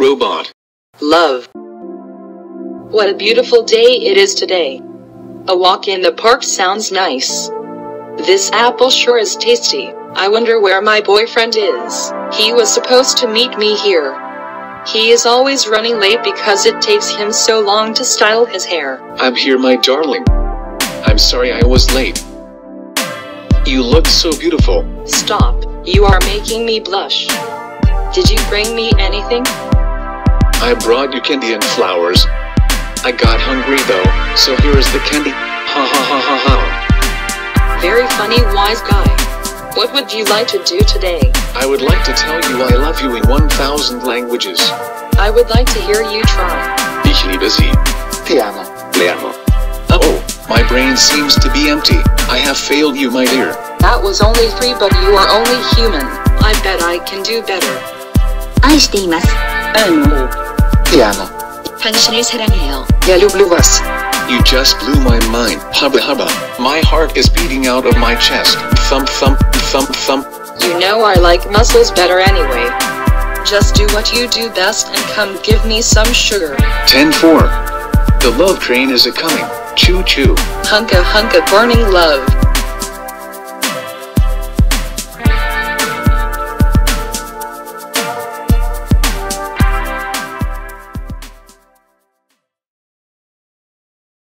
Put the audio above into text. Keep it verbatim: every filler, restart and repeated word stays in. Robot. Love. What a beautiful day it is today. A walk in the park sounds nice. This apple sure is tasty. I wonder where my boyfriend is. He was supposed to meet me here. He is always running late because it takes him so long to style his hair. I'm here, my darling. I'm sorry I was late. You look so beautiful. Stop. You are making me blush. Did you bring me anything? I brought you candy and flowers. I got hungry though, so here is the candy. Ha ha ha ha ha. Very funny, wise guy. What would you like to do today? I would like to tell you I love you in one thousand languages. I would like to hear you try. Ich liebe sie. Ti amo. Le amo. Oh, my brain seems to be empty. I have failed you, my dear. That was only three, but you are only human. I bet I can do better. 아이스테이마스. 어머. Ti amo. 당신을 사랑해요. Я люблю вас. You just blew my mind. Hubba hubba. My heart is beating out of my chest. Thump thump thump thump. You know I like muscles better anyway. Just do what you do best and come give me some sugar. ten four. The love train is a coming. Choo choo. Hunka hunka burning love.